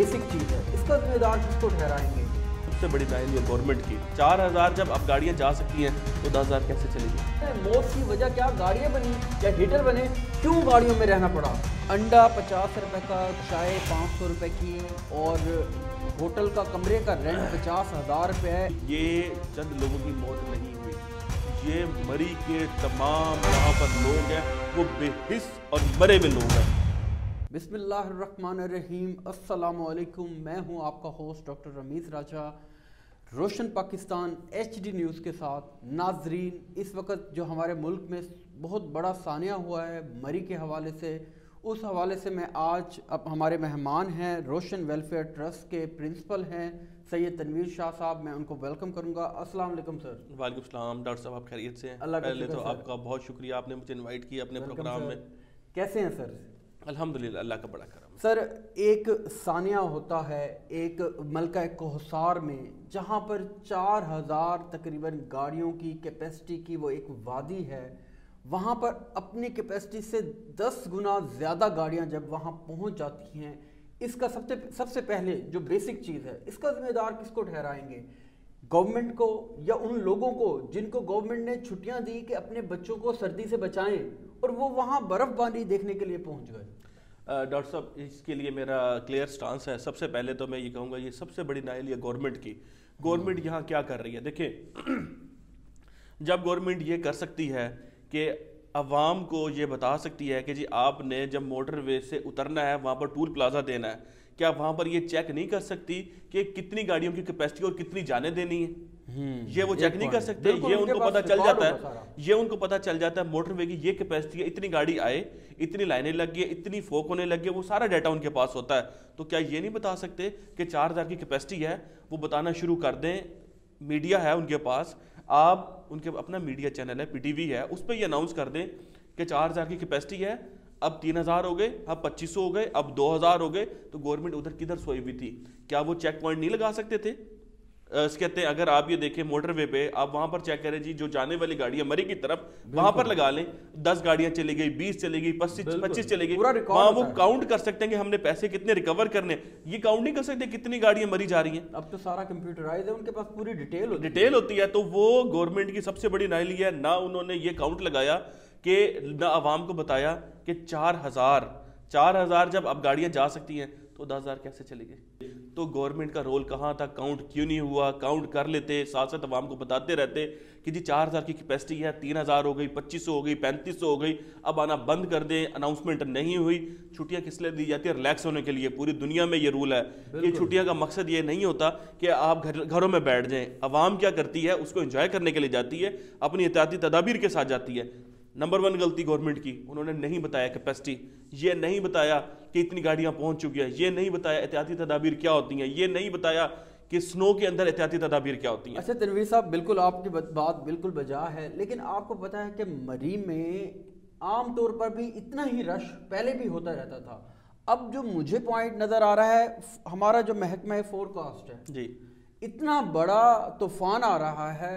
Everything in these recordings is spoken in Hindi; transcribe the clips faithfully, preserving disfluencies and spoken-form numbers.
बेसिक चीज़ है, इसका जिम्मेदार जिसको ठहराएंगे। सबसे बड़ी पहल ये गवर्नमेंट की, चार हज़ार जब अब गाड़ियाँ जा सकती हैं तो दस हज़ार कैसे चलेगी। मौत की वजह क्या गाड़ियाँ बनी या हीटर बने, क्यों गाड़ियों में रहना पड़ा। अंडा पचास रुपये का, चाय पाँच सौ रुपये की और होटल का कमरे का रेंट पचास हज़ार रुपये है। ये चंद लोगों की मौत नहीं हुई, ये मरी के तमाम वहाँ पर लोग हैं, वो बेहिस और मरे हुए लोग हैं। बिस्मिल्लाहिर्रहमानिर्रहीम, अस्सलाम वालेकुम। मैं हूँ आपका host doctor Ramiz Raja, Roshan Pakistan H D news के साथ। नाजरीन, इस वक्त जो हमारे मुल्क में बहुत बड़ा सानिया हुआ है मरी के हवाले से, उस हवाले से मैं आज अब हमारे मेहमान हैं रोशन वेलफेयर ट्रस्ट के प्रिंसिपल हैं सैयद तनवीर शाह साहब, मैं उनको वेलकम करूंगा। अस्सलाम वालेकुम सर। वालेकुम सलाम डॉक्टर साहब, आप खैरियत से? पहले तो आपका बहुत शुक्रिया, आपने मुझे इन्वाइट किया अपने प्रोग्राम में। कैसे हैं सर? अल्हम्दुलिल्लाह, अल्लाह का बड़ा करम। सर, एक सानिया होता है एक मलका कोहसार में, जहाँ पर चार हज़ार तकरीबन गाड़ियों की कैपेसिटी की वो एक वादी है, वहाँ पर अपनी कैपेसिटी से दस गुना ज़्यादा गाड़ियाँ जब वहाँ पहुँच जाती हैं, इसका सबसे सबसे पहले जो बेसिक चीज़ है, इसका जिम्मेदार किसको ठहराएंगे, गवर्नमेंट को या उन लोगों को जिनको गवर्नमेंट ने छुट्टियां दी कि अपने बच्चों को सर्दी से बचाएं और वो वहाँ बर्फ़बारी देखने के लिए पहुँच गए। डॉक्टर साहब, इसके लिए मेरा क्लियर स्टांस है। सबसे पहले तो मैं ये कहूँगा ये सबसे बड़ी नाइल ये गवर्नमेंट की, गवर्नमेंट यहाँ क्या कर रही है। देखिए, जब गवर्नमेंट ये कर सकती है कि अवाम को ये बता सकती है कि जी आपने जब मोटरवे से उतरना है वहाँ पर टूल प्लाजा देना है, क्या वहाँ पर ये चेक नहीं कर सकती कि कितनी गाड़ियों की कैपेसिटी और कितनी जाने देनी है, ये वो चेक नहीं कर सकते। ये उनको पता चल जाता है, ये उनको पता चल जाता है मोटरवे की ये कैपेसिटी है, इतनी गाड़ी आए, इतनी लाइनें लग गई, इतनी फोक होने लग गई, वो सारा डाटा उनके पास होता है। तो क्या ये नहीं बता सकते कि चार हज़ार की कैपेसिटी है, वो बताना शुरू कर दें। मीडिया है उनके पास, आप उनके अपना मीडिया चैनल है पीटीवी है, उस पर ये अनाउंस कर दें कि चार हज़ार की कैपेसिटी है, अब तीन हज़ार हो गए, अब पच्चीस सौ हो गए, अब दो हज़ार हो गए। तो गवर्नमेंट उधर किधर सोई हुई थी, क्या वो चेक पॉइंट नहीं लगा सकते थे? इसके कहते हैं अगर आप ये देखें मोटरवे पे, आप वहाँ पर चेक करें जी जो जाने वाली गाड़ियाँ मरी की तरफ, वहाँ पर लगा लें दस गाड़ियाँ चली गई, बीस चली गई, पच्चीस चली गई, वहाँ वो काउंट कर सकते हैं कि हमने पैसे कितने रिकवर करने। ये काउंट नहीं कर सकते कितनी गाड़ियाँ मरी जा रही हैं, अब तो सारा कंप्यूटराइज है, उनके पास पूरी डिटेल डिटेल होती है। तो वो गवर्नमेंट की सबसे बड़ी नाइल है, ना उन्होंने ये काउंट लगाया कि ना आवाम को बताया कि चार हज़ार चार हज़ार जब अब गाड़ियाँ जा सकती हैं तो दस हज़ार कैसे चले गए। तो गवर्नमेंट का रोल कहाँ था, काउंट क्यों नहीं हुआ? काउंट कर लेते, साथ साथ आवाम को बताते रहते कि जी चार हज़ार की कैपेसिटी है, तीन हज़ार हो गई, पच्चीस सौ हो गई, पैंतीस सौ हो गई, अब आना बंद कर दें। अनाउंसमेंट नहीं हुई। छुट्टियाँ किस लिए दी जाती है? रिलैक्स होने के लिए। पूरी दुनिया में ये रूल है कि छुट्टियाँ का मकसद ये नहीं होता कि आप घर घरों में बैठ जाएँ। आवाम क्या करती है, उसको इंजॉय करने के लिए जाती है, अपनी एहतियाती तदाबीर के साथ जाती है। नंबर वन गलती गवर्नमेंट की, उन्होंने नहीं बताया कैपेसिटी, ये नहीं बताया कि इतनी गाड़ियां पहुंच चुकी हैं, ये नहीं बताया एहतियाती तदाबीर क्या होती हैं, ये नहीं बताया कि स्नो के अंदर एहतियाती तदाबीर क्या होती हैं। अच्छा तनवीर साहब, बिल्कुल आपकी बात बिल्कुल बजा है, लेकिन आपको पता है कि मरी में आमतौर पर भी इतना ही रश पहले भी होता रहता था। अब जो मुझे पॉइंट नज़र आ रहा है, हमारा जो महकमा है फोरकास्ट है जी, इतना बड़ा तूफान आ रहा है,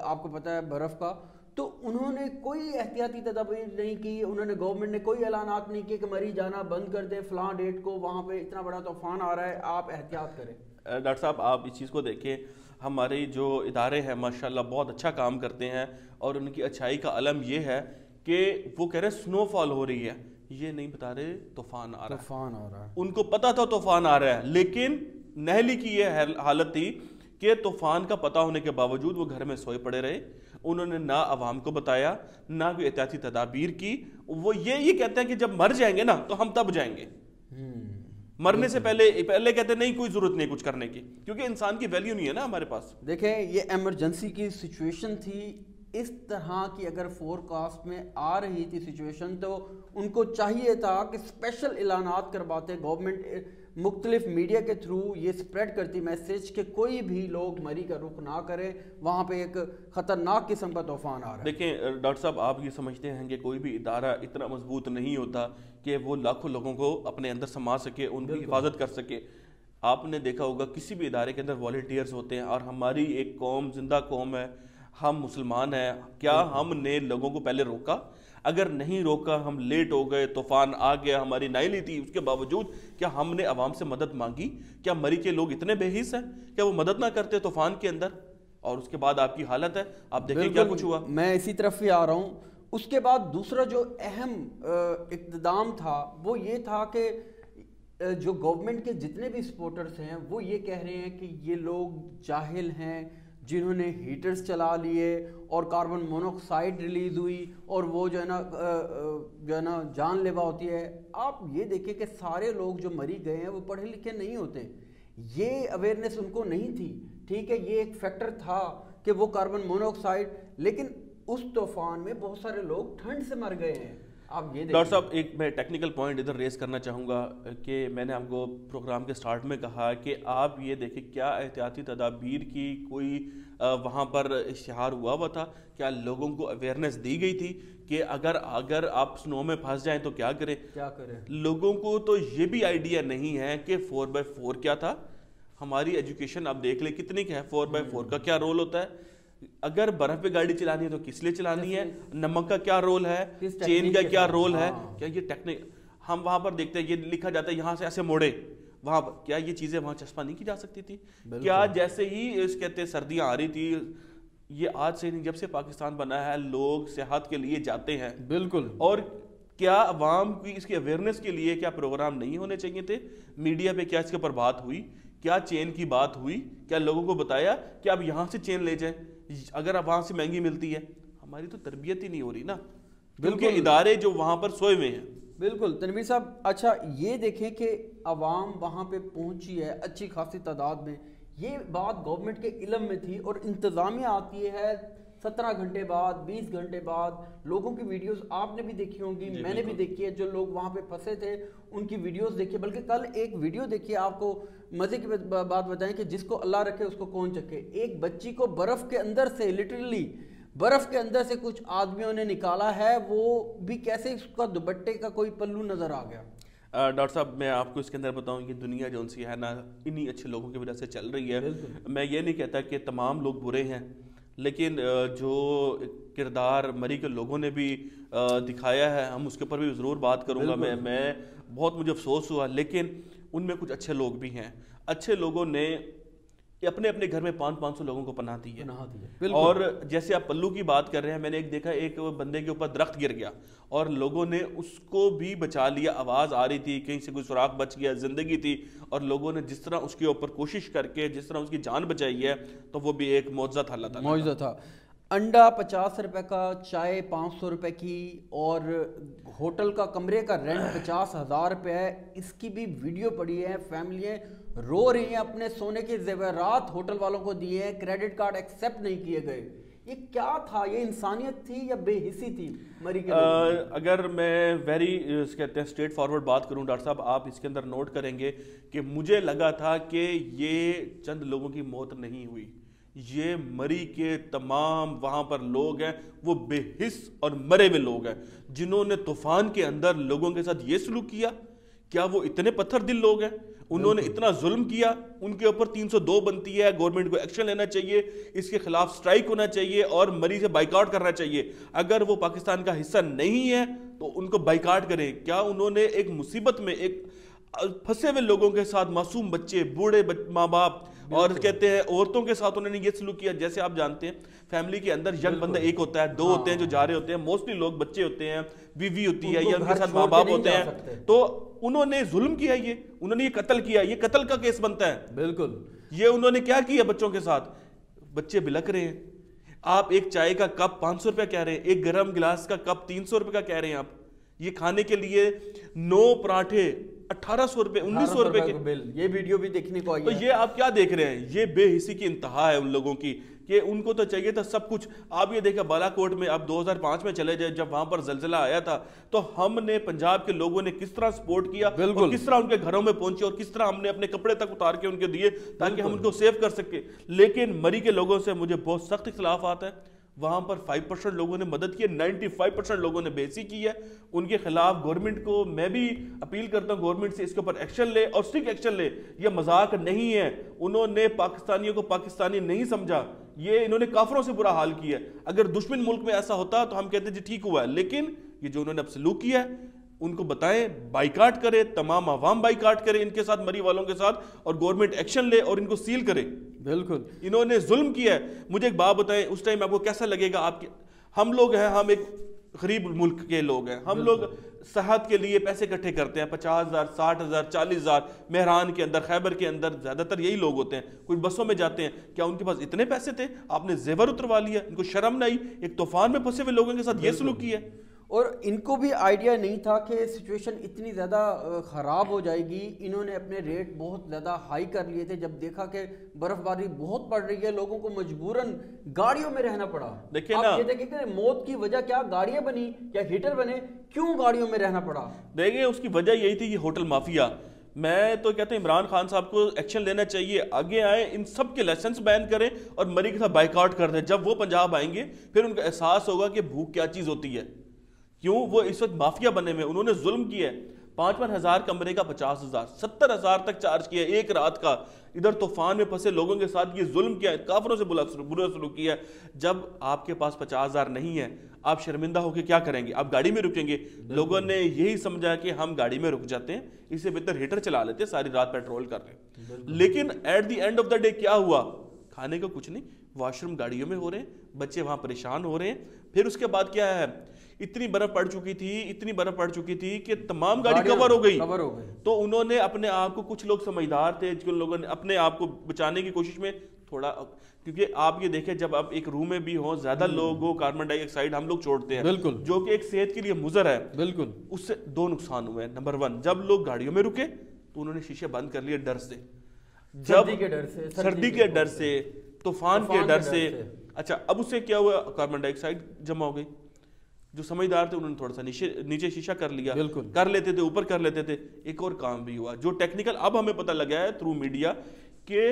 आपको पता है बर्फ़ का, तो उन्होंने कोई एहतियाती तदाबीर नहीं की, उन्होंने गवर्नमेंट ने कोई ऐलानात नहीं किए कि मरी जाना बंद कर दे फलां डेट को, वहाँ पे इतना बड़ा तूफान आ रहा है आप एहतियात करें। डॉक्टर साहब, आप इस चीज़ को देखें, हमारे जो इदारे हैं माशाल्लाह बहुत अच्छा काम करते हैं और उनकी अच्छाई का अलम यह है कि वो कह रहे हैं स्नोफॉल हो रही है, ये नहीं बता रहे तूफान आ रहा है। तूफान आ रहा है, उनको पता था तूफान आ रहा है, लेकिन नहली की ये हालत थी कि तूफान का पता होने के बावजूद वो घर में सोए पड़े रहे। उन्होंने ना आवाम को बताया, ना कोई एहतियाती तदाबीर की। वो ये ये कहते हैं कि जब मर जाएंगे ना तो हम तब जाएंगे, मरने से पहले पहले कहते नहीं कोई जरूरत नहीं कुछ करने की, क्योंकि इंसान की वैल्यू नहीं है ना हमारे पास। देखें, ये एमरजेंसी की सिचुएशन थी, इस तरह की अगर फोरकास्ट में आ रही थी सिचुएशन तो उनको चाहिए था कि स्पेशल ऐलानात करवाते, गवर्नमेंट मुख्तलिफ मीडिया के थ्रू ये स्प्रेड करती मैसेज कि कोई भी लोग मरी का रुख ना करें, वहाँ पे एक ख़तरनाक किस्म का तूफान आ रहा है। देखें डॉक्टर साहब, आप ये समझते हैं कि कोई भी इदारा इतना मजबूत नहीं होता कि वो लाखों लोगों को अपने अंदर समा सके, उनकी हिफाजत कर सके। आपने देखा होगा किसी भी इदारे के अंदर वॉलंटियर्स होते हैं, और हमारी एक कौम जिंदा कौम है, हम मुसलमान हैं, क्या हमने लोगों को पहले रोका? अगर नहीं रोका, हम लेट हो गए, तूफान आ गया, हमारी नाई ली थी, उसके बावजूद क्या हमने आवाम से मदद मांगी? क्या मरी के लोग इतने बेहिस हैं क्या वो मदद ना करते तूफान के अंदर? और उसके बाद आपकी हालत है, आप देखिए क्या कुछ हुआ। मैं इसी तरफ भी आ रहा हूँ। उसके बाद दूसरा जो अहम इक़्तिदाम था वो ये था कि जो गवर्नमेंट के जितने भी सपोर्टर्स हैं वो ये कह रहे हैं कि ये लोग जाहिल हैं जिन्होंने हीटर्स चला लिए और कार्बन मोनोऑक्साइड रिलीज़ हुई और वो जो है ना जो है ना जानलेवा होती है। आप ये देखें कि सारे लोग जो मरी गए हैं वो पढ़े लिखे नहीं होते, ये अवेयरनेस उनको नहीं थी। ठीक है, ये एक फैक्टर था कि वो कार्बन मोनोऑक्साइड, लेकिन उस तूफान में बहुत सारे लोग ठंड से मर गए हैं। आप ये डॉक्टर साहब, एक मैं टेक्निकल पॉइंट इधर रेस करना चाहूँगा कि मैंने आपको प्रोग्राम के स्टार्ट में कहा कि आप ये देखें क्या एहतियाती तदाबीर की कोई वहाँ पर इश्तिहार हुआ हुआ था, क्या लोगों को अवेयरनेस दी गई थी कि अगर अगर आप स्नो में फंस जाएं तो क्या करें क्या करें? लोगों को तो ये भी आइडिया नहीं है कि फोर बाई फोर क्या था। हमारी एजुकेशन आप देख लें कितनी क्या है, फोर बाई फोर का क्या रोल होता है, अगर बर्फ पे गाड़ी चलानी है तो किस लिए चलानी है, नमक का क्या रोल है, चेन का क्या रोल है, क्या ये टेक्निक? हम वहां पर देखते हैं ये लिखा जाता है यहाँ से ऐसे मोड़े वहां पर, क्या ये चीजें वहां चस्पा नहीं की जा सकती थी क्या? जैसे ही कहते सर्दियां आ रही थी, ये आज से नहीं जब से पाकिस्तान बना है लोग सेहत के लिए जाते हैं। बिल्कुल। और क्या अवाम की इसकी अवेयरनेस के लिए क्या प्रोग्राम नहीं होने चाहिए थे? मीडिया पे क्या इसके ऊपर बात हुई? क्या चेन की बात हुई? क्या लोगों को बताया कि आप यहाँ से चेन ले जाएं अगर आप वहाँ से महंगी मिलती है? हमारी तो तरबियत ही नहीं हो रही ना, क्योंकि इदारे जो वहाँ पर सोए हुए हैं। बिल्कुल तनवीर साहब। अच्छा ये देखें कि आवाम वहाँ पे पहुँची है अच्छी खासी तादाद में, ये बात गवर्नमेंट के इलम में थी और इंतज़ामिया आती है सत्रह घंटे बाद, बीस घंटे बाद। लोगों की वीडियोस आपने भी देखी होंगी, मैंने भी देखी है, जो लोग वहाँ पे फंसे थे उनकी वीडियोस देखिए। बल्कि कल एक वीडियो देखिए, आपको मजे की बात बताएं कि जिसको अल्लाह रखे उसको कौन चखे, एक बच्ची को बर्फ़ के अंदर से, लिटरली बर्फ़ के अंदर से कुछ आदमियों ने निकाला है, वो भी कैसे उसका दुपट्टे का कोई पल्लू नज़र आ गया। डॉक्टर साहब मैं आपको इसके अंदर बताऊं, ये दुनिया जो सी है ना इन्हीं अच्छे लोगों की वजह से चल रही है। मैं ये नहीं कहता कि तमाम लोग बुरे हैं, लेकिन जो किरदार मरी के लोगों ने भी दिखाया है हम उसके ऊपर भी ज़रूर बात करूंगा। मैं मैं बहुत मुझे अफसोस हुआ, लेकिन उनमें कुछ अच्छे लोग भी हैं। अच्छे लोगों ने अपने अपने घर में पाँच पाँच सौ लोगों को पनाह दी है, पनाह दी है। और जैसे आप पल्लू की बात कर रहे हैं, मैंने एक देखा एक बंदे के ऊपर दरख्त गिर गया और लोगों ने उसको भी बचा लिया। आवाज़ आ रही थी कहीं से कोई सुराख बच गया, ज़िंदगी थी, और लोगों ने जिस तरह उसके ऊपर कोशिश करके जिस तरह उसकी जान बचाई है, तो वो भी एक मौजज़ा था। अल्लाह ताला मौजज़ा था। अंडा पचास रुपये का, चाय पाँच सौ रुपये की, और होटल का कमरे का रेंट पचास हज़ार रुपये है, इसकी भी वीडियो पड़ी है। फैमिलियाँ रो रही हैं, अपने सोने के जेवरात होटल वालों को दिए हैं, क्रेडिट कार्ड एक्सेप्ट नहीं किए गए। ये क्या था? ये इंसानियत थी या बेहिसी थी मरी के? आ, अगर मैं वेरी कहते हैं स्ट्रेट फॉरवर्ड बात करूं डॉक्टर साहब, आप इसके अंदर नोट करेंगे कि मुझे लगा था कि ये चंद लोगों की मौत नहीं हुई, ये मरी के तमाम वहाँ पर लोग हैं, वो बेहिस और मरे हुए लोग हैं जिन्होंने तूफान के अंदर लोगों के साथ ये सलूक किया। क्या वो इतने पत्थर दिल लोग हैं? उन्होंने इतना जुल्म किया, उनके ऊपर तीन सौ दो बनती है, गवर्नमेंट को एक्शन लेना चाहिए, इसके खिलाफ स्ट्राइक होना चाहिए और मरी से बाइकआउट करना चाहिए। अगर वो पाकिस्तान का हिस्सा नहीं है तो उनको बाइकआउट करें। क्या उन्होंने एक मुसीबत में एक फंसे हुए लोगों के साथ, मासूम बच्चे, बूढ़े माँ बाप और कहते हैं औरतों के साथ उन्होंने ये सलूक किया? जैसे आप जानते हैं फैमिली के अंदर यंग बंदा एक होता है, दो हाँ। होते हैं जो जा रहे होते हैं, मोस्टली लोग बच्चे होते हैं, बीवी होती है या उनके साथ माँ बाप होते हैं, तो उन्होंने जुल्म किया, ये उन्होंने ये कत्ल किया, ये कत्ल का केस बनता है। बिल्कुल। ये उन्होंने क्या किया बच्चों के साथ? बच्चे बिलक रहे हैं। आप एक चाय का कप पाँच सौ रुपया कह रहे हैं, एक गर्म गिलास का कप तीन सौ रुपये का कह रहे हैं। आप ये खाने के लिए नौ पराठे अठारह सौ रुपए उन्नीस सौ रुपए के बिल, ये वीडियो भी देखने को आई है। तो ये आप क्या देख रहे हैं? ये बेहिसी की इंतहा है उन लोगों की कि उनको तो चाहिए था सब कुछ। आप ये देखा बालाकोट में आप दो हज़ार पाँच में चले जाए, जब वहां पर जलजिला आया था तो हमने पंजाब के लोगों ने किस तरह सपोर्ट किया और किस तरह उनके घरों में पहुंचे और किस तरह हमने अपने कपड़े तक उतार के उनके दिए ताकि हम उनको सेव कर सके। लेकिन मरी के लोगों से मुझे बहुत सख्त इख्तिलाफ आता है। वहाँ पर पाँच परसेंट लोगों ने मदद की है, पचानवे परसेंट लोगों ने बेइज्जती की है। उनके खिलाफ गवर्नमेंट को मैं भी अपील करता हूँ, गवर्नमेंट से इसके ऊपर एक्शन ले और स्ट्रिक्ट एक्शन ले। यह मजाक नहीं है, उन्होंने पाकिस्तानियों को पाकिस्तानी नहीं समझा, ये इन्होंने काफिरों से बुरा हाल किया है। अगर दुश्मन मुल्क में ऐसा होता तो हम कहते जी ठीक हुआ है, लेकिन ये जो उन्होंने अब सलूक किया है उनको बताएं, बाइकाट करे, तमाम आवाम बाइकाट करे इनके साथ, मरी वालों के साथ, और गवर्नमेंट एक्शन ले और इनको सील करे। बिल्कुल इन्होंने जुल्म किया है। मुझे एक बात बताएं, उस टाइम आपको कैसा लगेगा? आपके हम लोग हैं, हम एक गरीब मुल्क के लोग हैं, हम लोग सेहत के लिए पैसे इकट्ठे करते हैं, पचास हज़ार, साठ हज़ार, चालीस हज़ार, मेहरान के अंदर, खैबर के अंदर ज़्यादातर यही लोग होते हैं। कुछ बसों में जाते हैं, क्या उनके पास इतने पैसे थे? आपने जेवर उतरवा लिया, इनको शर्म नहीं। एक तूफान में फंसे हुए लोगों के साथ ये सलूक किया। और इनको भी आइडिया नहीं था कि सिचुएशन इतनी ज़्यादा ख़राब हो जाएगी। इन्होंने अपने रेट बहुत ज़्यादा हाई कर लिए थे। जब देखा कि बर्फबारी बहुत पड़ रही है, लोगों को मजबूरन गाड़ियों में रहना पड़ा। देखिए ना, ये देखिए मौत की वजह क्या गाड़ियाँ बनी, क्या हीटर बने, क्यों गाड़ियों में रहना पड़ा? देखिए उसकी वजह यही थी, ये होटल माफिया। मैं तो कहता हूँ इमरान खान साहब को एक्शन लेना चाहिए, आगे आए, इन सब के लाइसेंस बैन करें और मरी के साथ बाइकआउट कर दें। जब वो पंजाब आएंगे फिर उनका एहसास होगा कि भूख क्या चीज़ होती है, क्यों वो इस वक्त माफिया बने हुए। उन्होंने जुल्म किया है, पाँच पाँच हज़ार कमरे का पचास हज़ार, सत्तर हज़ार तक चार्ज किया एक रात का। इधर तूफान में फंसे लोगों के साथ ये जुल्म किया है, काफिरों से बुरा सलूक किया है। जब आपके पास पचास हज़ार नहीं है, आप शर्मिंदा होकर क्या करेंगे? आप गाड़ी में रुकेंगे। लोगों ने यही समझा कि हम गाड़ी में रुक जाते हैं, इससे बेहतर हीटर चला लेते हैं, सारी रात पेट्रोल कर रहे हैं। लेकिन at the end of the day क्या हुआ? खाने का कुछ नहीं, वाशरूम गाड़ियों में हो रहे हैं, बच्चे वहाँ परेशान हो रहे हैं। फिर उसके बाद क्या है, इतनी बर्फ पड़ चुकी थी, इतनी बर्फ पड़ चुकी थी कि तमाम गाड़ी कवर हो गई, कवर हो गई। तो उन्होंने अपने आप को, कुछ लोग समझदार थे, जिन लोगों ने अपने आप को बचाने की कोशिश में थोड़ा, क्योंकि आप ये देखें जब आप एक रूम में भी हो, ज्यादा लोग हो, कार्बन डाइऑक्साइड हम लोग छोड़ते हैं, बिल्कुल, जो कि एक सेहत के लिए मुजर है, बिल्कुल। उससे दो नुकसान हुए। नंबर वन, जब लोग गाड़ियों में रुके तो उन्होंने शीशे बंद कर लिए डर से, सर्दी के डर से, सर्दी के डर से, तूफान के डर से। अच्छा, अब उससे क्या हुआ? कार्बन डाइऑक्साइड जमा हो गई। जो समझदार थे उन्होंने थोड़ा सा नीचे नीचे शीशा कर लिया, कर लेते थे, ऊपर कर लेते थे। एक और काम भी हुआ जो टेक्निकल अब हमें पता लगा है थ्रू मीडिया के,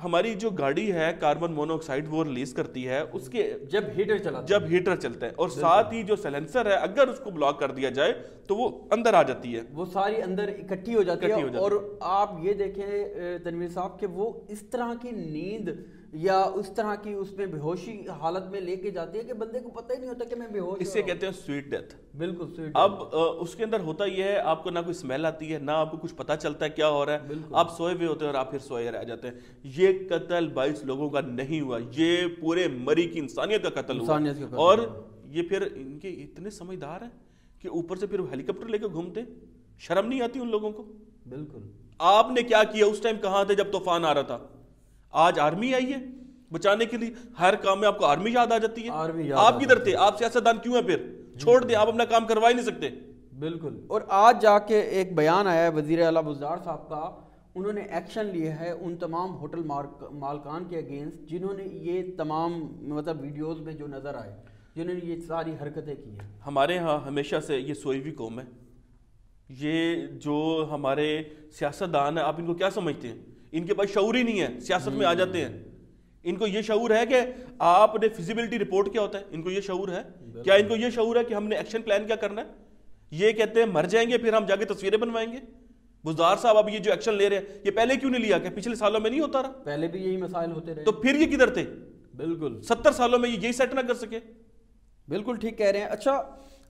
हमारी जो गाड़ी है कार्बन मोनोऑक्साइड वो रिलीज करती है उसके जब हीटर चला जब हीटर चलता है, और साथ ही जो साइलेंसर है अगर उसको ब्लॉक कर दिया जाए तो वो अंदर आ जाती है, वो सारी अंदर इकट्ठी हो जाती है। और आप ये देखें तनवीर साहब कि वो इस तरह की नींद या उस तरह की उसमें बेहोशी हालत में लेके जाती है कि बंदे को पता ही नहीं होता कि मैं बेहोश। इससे कहते हैं स्वीट डेथ। बिल्कुल स्वीट। अब उसके अंदर होता यह है, आपको ना कोई स्मेल आती है, ना आपको कुछ पता चलता है क्या हो रहा है, आप सोए हुए होते हैं और आप फिर सोए रह जाते हैं। ये कत्ल बाईस लोगों का नहीं हुआ, ये पूरे मरी की इंसानियत का कत्ल हुआ। और ये फिर इनके इतने समझदार हैं कि ऊपर से फिर हेलीकॉप्टर लेकर घूमते, शर्म नहीं आती उन लोगों को। बिल्कुल। आपने क्या किया उस टाइम? कहाँ थे जब तूफान आ रहा था? आज आर्मी आई है बचाने के लिए, हर काम में आपको आर्मी याद आ जाती है। आप किधर थे? आप सियासतदान क्यों है? फिर छोड़ दे, आप अपना काम करवा ही नहीं सकते। बिल्कुल। और आज जाके एक बयान आया है वजीर आला बुज़दार साहब का, उन्होंने एक्शन लिया है उन तमाम होटल मालकान के अगेंस्ट जिन्होंने ये तमाम मतलब वीडियोस में जो नजर आए, जिन्होंने ये सारी हरकतें की हैं। हमारे यहाँ हमेशा से ये सोईवी कौम है, ये जो हमारे सियासतदान है, आप इनको क्या समझते हैं? इनके पास शऊर ही नहीं है, सियासत में आ जाते हैं। इनको ये शऊर है कि आपने फिजिबिलिटी रिपोर्ट क्या होता है, इनको ये शऊर है क्या? इनको ये शऊर है कि हमने एक्शन प्लान क्या करना है? ये कहते हैं मर जाएंगे फिर हम जाके तस्वीरें बनवाएंगे। बुज़दार साहब अब ये जो एक्शन ले रहे हैं, ये पहले क्यों नहीं लिया? क्या पिछले सालों में नहीं होता रहा? पहले भी यही मसाइल होते रहे, तो फिर ये किधर थे? बिल्कुल, सत्तर सालों में ये यही सेट ना कर सके। बिल्कुल ठीक कह रहे हैं। अच्छा,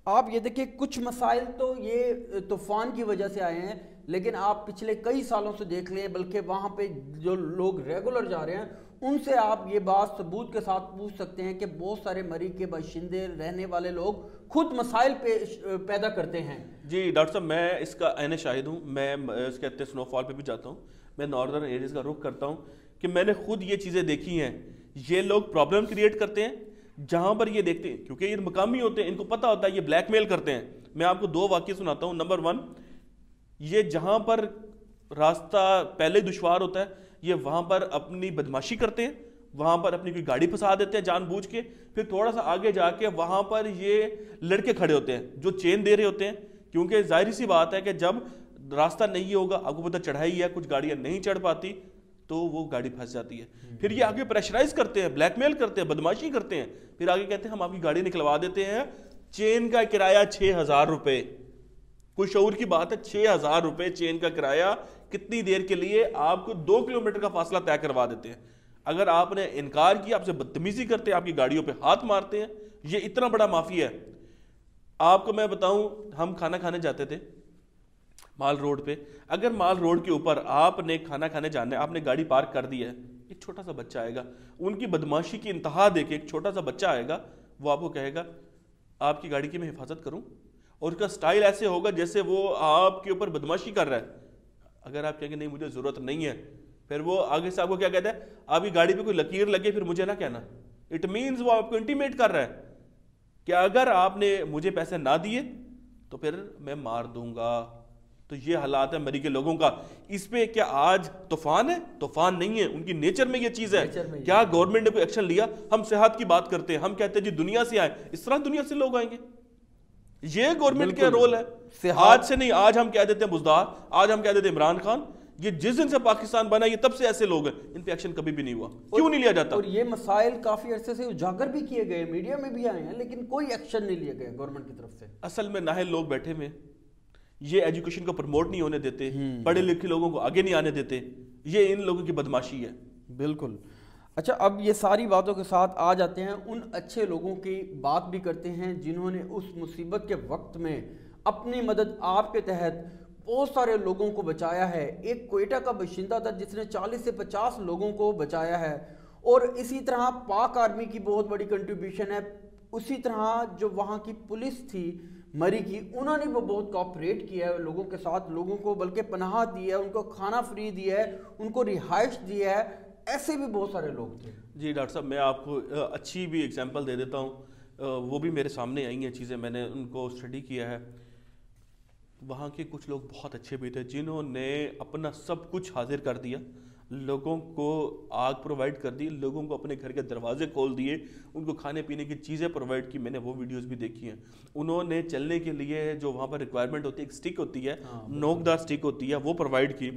आप ये देखिए, कुछ मसाइल तो ये तूफान की वजह से आए हैं, लेकिन आप पिछले कई सालों से देख लें, बल्कि वहाँ पे जो लोग रेगुलर जा रहे हैं उनसे आप ये बात सबूत के साथ पूछ सकते हैं कि बहुत सारे मरी के बाशिंदे, रहने वाले लोग खुद मसाइल पे पैदा करते हैं। जी डॉक्टर साहब, मैं इसका ऐन शाहिद हूँ। मैं इसके कहते स्नोफॉल पे भी जाता हूँ, मैं नॉर्दर्न एरियाज़ का रुख करता हूँ कि मैंने खुद ये चीज़ें देखी हैं। ये लोग प्रॉब्लम क्रिएट करते हैं जहाँ पर ये देखते हैं, क्योंकि ये मकामी होते हैं, इनको पता होता है, ये ब्लैकमेल करते हैं। मैं आपको दो वाक्य सुनाता हूँ। नंबर वन, ये जहाँ पर रास्ता पहले ही दुश्वार होता है, ये वहाँ पर अपनी बदमाशी करते हैं, वहाँ पर अपनी कोई गाड़ी फंसा देते हैं जानबूझ के। फिर थोड़ा सा आगे जाके वहाँ पर ये लड़के खड़े होते हैं जो चेन दे रहे होते हैं, क्योंकि जाहिर सी बात है कि जब रास्ता नहीं होगा, आपको पता चढ़ाई है, कुछ गाड़ियाँ नहीं चढ़ पाती तो वो गाड़ी फंस जाती है। फिर ये आगे प्रेशराइज करते हैं, ब्लैकमेल करते हैं, बदमाशी करते हैं। फिर आगे कहते हैं हम आपकी गाड़ी निकलवा देते हैं, चेन का किराया छः हज़ार रुपये। कोई शऊर की बात है? छः हज़ार रुपये चेन का किराया, कितनी देर के लिए? आपको दो किलोमीटर का फासला तय करवा देते हैं। अगर आपने इनकार किया, आपसे बदतमीजी करते हैं, आपकी गाड़ियों पे हाथ मारते हैं। ये इतना बड़ा माफिया है। आपको मैं बताऊं, हम खाना खाने जाते थे माल रोड पे। अगर माल रोड के ऊपर आपने खाना खाने जाना है, आपने गाड़ी पार्क कर दी है, एक छोटा सा बच्चा आएगा, उनकी बदमाशी की इंतहा देके एक छोटा सा बच्चा आएगा, वो आपको कहेगा आपकी गाड़ी की मैं हिफाजत करूं, और उसका स्टाइल ऐसे होगा जैसे वो आपके ऊपर बदमाशी कर रहा है। अगर आप कहेंगे नहीं मुझे ज़रूरत नहीं है, फिर वो आगे से आपको क्या कहता है, आपकी गाड़ी पे कोई लकीर लगे फिर मुझे ना कहना। इट मीन्स वो आपको इंटीमेट कर रहा है कि अगर आपने मुझे पैसे ना दिए तो फिर मैं मार दूंगा। तो ये हालात है मरी के लोगों का। इस पे क्या आज तूफान है? तूफान नहीं है, उनकी नेचर में ये चीज़ है। क्या गवर्नमेंट ने कोई एक्शन लिया? हम सेहत की बात करते हैं, हम कहते हैं जी दुनिया से आए, इस तरह दुनिया से लोग आएंगे, ये गवर्नमेंट का रोल है। आज से नहीं, आज हम कह देते हैं बुज़दार, आज हम कह देते हैं इमरान खान, ये जिस दिन से पाकिस्तान बना ये तब से ऐसे लोग हैं, इन पे एक्शन कभी भी नहीं हुआ। क्यों नहीं लिया जाता? और ये मसाइल काफी अरसे से उजागर भी किए गए, मीडिया में भी आए हैं, लेकिन कोई एक्शन नहीं लिया गया गवर्नमेंट की तरफ से। असल में नाहल लोग बैठे हुए, ये एजुकेशन को प्रमोट नहीं होने देते, पढ़े लिखे लोगों को आगे नहीं आने देते, ये इन लोगों की बदमाशी है। बिल्कुल। अच्छा, अब ये सारी बातों के साथ आ जाते हैं उन अच्छे लोगों की बात भी करते हैं जिन्होंने उस मुसीबत के वक्त में अपनी मदद आपके तहत बहुत सारे लोगों को बचाया है। एक कोयटा का बशिंदा था जिसने चालीस से पचास लोगों को बचाया है, और इसी तरह पाक आर्मी की बहुत बड़ी कंट्रीब्यूशन है। उसी तरह जो वहाँ की पुलिस थी मरी की, उन्होंने वो बहुत कॉपरेट किया है लोगों के साथ, लोगों को बल्कि पनाह दी है, उनको खाना फ्री दिया है, उनको रिहाइश दिया है। ऐसे भी बहुत सारे लोग थे। जी डॉक्टर साहब, मैं आपको अच्छी भी एग्जांपल दे देता हूँ, वो भी मेरे सामने आई हैं चीज़ें, मैंने उनको स्टडी किया है। वहाँ के कुछ लोग बहुत अच्छे भी थे जिन्होंने अपना सब कुछ हाजिर कर दिया, लोगों को आग प्रोवाइड कर दी, लोगों को अपने घर के दरवाजे खोल दिए, उनको खाने पीने की चीज़ें प्रोवाइड की। मैंने वो वीडियोस भी देखी हैं। उन्होंने चलने के लिए जो वहाँ पर रिक्वायरमेंट होती है, एक स्टिक होती है, नोकदार स्टिक होती है, वो प्रोवाइड की,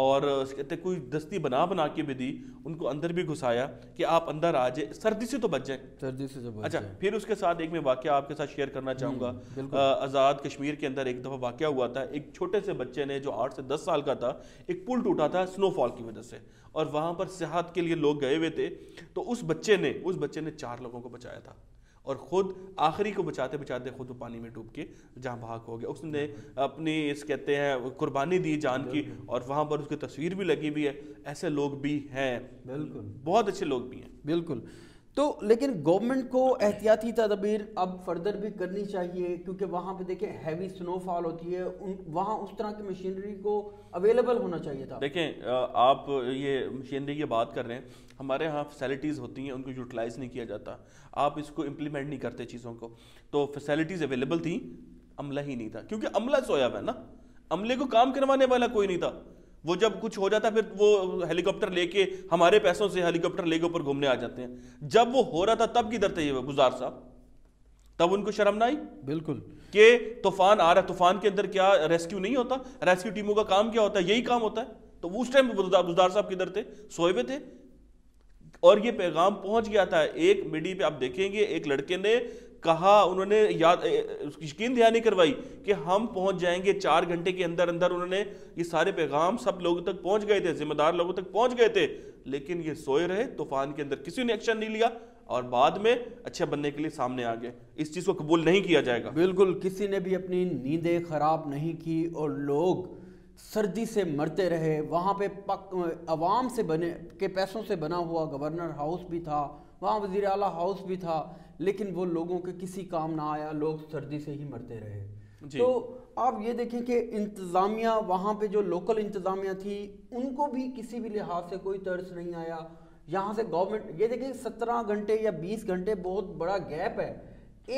और कहते कोई दस्ती बना बना के भी दी, उनको अंदर भी घुसाया कि आप अंदर आ जाए, सर्दी से तो बच जाए, सर्दी से तो बच। अच्छा, फिर उसके साथ एक मैं वाकया आपके साथ शेयर करना चाहूँगा। आज़ाद कश्मीर के अंदर एक दफ़ा वाकया हुआ था, एक छोटे से बच्चे ने जो आठ से दस साल का था, एक पुल टूटा था स्नोफॉल की वजह से, और वहां पर सेहत के लिए लोग गए हुए थे। तो उस बच्चे ने उस बच्चे ने चार लोगों को बचाया था, और खुद आखिरी को बचाते बचाते खुद वो पानी में डूब के जहां भाग हो गया। उसने अपनी इस कहते हैं कुर्बानी दी जान की, और वहां पर उसकी तस्वीर भी लगी हुई है। ऐसे लोग भी हैं, बिल्कुल बहुत अच्छे लोग भी हैं। बिल्कुल। तो लेकिन गवर्नमेंट को एहतियाती तदबीर अब फर्दर भी करनी चाहिए, क्योंकि वहाँ पे देखें हैवी स्नोफॉल होती है, उन वहाँ उस तरह की मशीनरी को अवेलेबल होना चाहिए था। देखें आप ये मशीनरी की बात कर रहे हैं, हमारे यहाँ फैसिलिटीज़ होती हैं, उनको यूटिलाइज़ नहीं किया जाता, आप इसको इम्प्लीमेंट नहीं करते चीज़ों को। तो फैसिलिटीज़ अवेलेबल थी, अमला ही नहीं था, क्योंकि अमला सोया हुआ है ना, अमले को काम करवाने वाला कोई नहीं था। वो जब कुछ हो जाता फिर वो हेलीकॉप्टर लेके, हमारे पैसों से हेलीकॉप्टर लेके ऊपर घूमने आ जाते हैं। जब वो हो रहा था तब किधर थे ये गुलजार साहब? तब उनको शर्म ना आई? बिल्कुल। के तूफान आ रहा है, तूफान के अंदर क्या रेस्क्यू नहीं होता? रेस्क्यू टीमों का काम क्या होता है? यही काम होता है। तो उस टाइम बुज़दार साहब किधर थे? सोए हुए थे। और ये पैगाम पहुंच गया था। एक मीडिया पे आप देखेंगे, एक लड़के ने कहा, उन्होंने याद यकीन दहानी करवाई कि हम पहुंच जाएंगे चार घंटे के अंदर अंदर। उन्होंने ये सारे पैगाम सब लोगों तक पहुंच गए थे, जिम्मेदार लोगों तक पहुंच गए थे, लेकिन ये सोए रहे तूफान के अंदर, किसी ने एक्शन नहीं लिया, और बाद में अच्छे बनने के लिए सामने आ गए। इस चीज़ को कबूल नहीं किया जाएगा। बिल्कुल, किसी ने भी अपनी नींदें खराब नहीं की, और लोग सर्दी से मरते रहे। वहाँ पे पक आवाम से बने के पैसों से बना हुआ गवर्नर हाउस भी था, वहाँ वज़ीर आला हाउस भी था, लेकिन वो लोगों के किसी काम ना आया, लोग सर्दी से ही मरते रहे। तो आप ये देखें कि इंतज़ामिया वहाँ पे जो लोकल इंतज़ामिया थी, उनको भी किसी भी लिहाज से कोई तर्स नहीं आया। यहाँ से गवर्नमेंट ये देखें सत्रह घंटे या बीस घंटे बहुत बड़ा गैप है,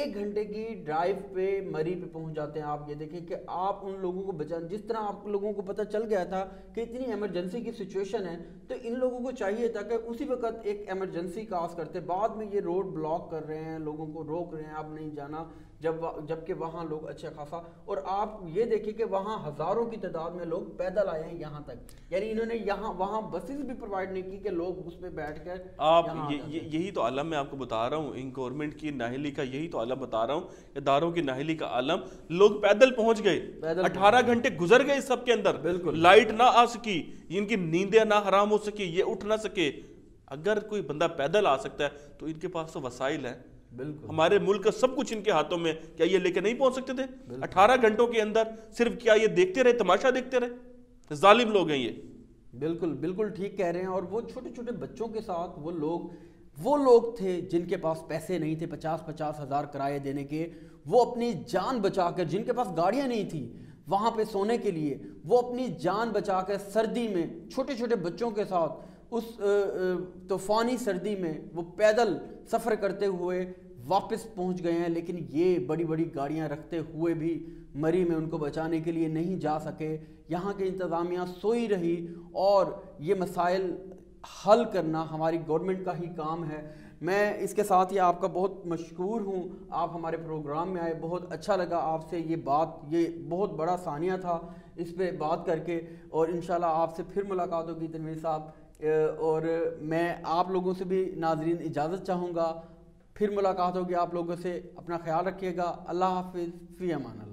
एक घंटे की ड्राइव पे मरी पे पहुंच जाते हैं। आप ये देखें कि आप उन लोगों को बचा, जिस तरह आप लोगों को पता चल गया था कि इतनी इमरजेंसी की सिचुएशन है, तो इन लोगों को चाहिए था कि उसी वक्त एक इमरजेंसी कास्ट करते, बाद में ये रोड ब्लॉक कर रहे हैं, लोगों को रोक रहे हैं आप नहीं जाना, जब जबकि वहाँ लोग अच्छा खासा, और आप ये देखें कि वहाँ हज़ारों की तादाद में लोग पैदल आए हैं यहाँ तक, यानी इन्होंने यहाँ वहाँ बसेस भी प्रोवाइड नहीं की कि लोग उसमें बैठ कर। आप यही तो आलम मैं आपको बता रहा हूँ, इन गवर्नमेंट की नाहली का यही तो आलम बता रहा हूँ, इदारों की नाहली का आलम। लोग पैदल पहुँच गए, अठारह घंटे गुजर गए सबके अंदर, बिल्कुल लाइट ना आ सकी, इनकी नींदें ना हराम हो सकी, ये उठ ना सके। अगर कोई बंदा पैदल आ सकता है तो इनके पास तो वसाइल है, बिल्कुल हमारे मुल्क का सब कुछ इनके हाथों में, क्या ये लेके नहीं पहुंच सकते थे? अठारह घंटों के अंदर सिर्फ क्या ये देखते रहे, तमाशा देखते रहे? जालिम लोग हैं ये। बिल्कुल बिल्कुल ठीक कह रहे हैं। और वो छोटे छोटे बच्चों के साथ वो लोग वो लोग थे जिनके पास पैसे नहीं थे पचास पचास हजार किराए देने के, वो अपनी जान बचाकर, जिनके पास गाड़ियां नहीं थी वहां पे सोने के लिए, वो अपनी जान बचाकर सर्दी में छोटे छोटे बच्चों के साथ उस तूफानी सर्दी में वो पैदल सफ़र करते हुए वापस पहुंच गए हैं। लेकिन ये बड़ी बड़ी गाड़ियां रखते हुए भी मरी में उनको बचाने के लिए नहीं जा सके। यहाँ के इंतज़ामिया सोई रही और ये मसाइल हल करना हमारी गवर्नमेंट का ही काम है। मैं इसके साथ ही आपका बहुत मशकूर हूँ, आप हमारे प्रोग्राम में आए, बहुत अच्छा लगा आपसे ये बात, ये बहुत बड़ा सानिया था इस पर बात करके। और इंशाल्लाह आपसे फिर मुलाकात होगी तनवीर साहब, और मैं आप लोगों से भी नाजरीन इजाज़त चाहूँगा। फिर मुलाकात होगी आप लोगों से, अपना ख्याल रखिएगा। अल्लाह हाफिज़, फ़ी अमान अल्लाह।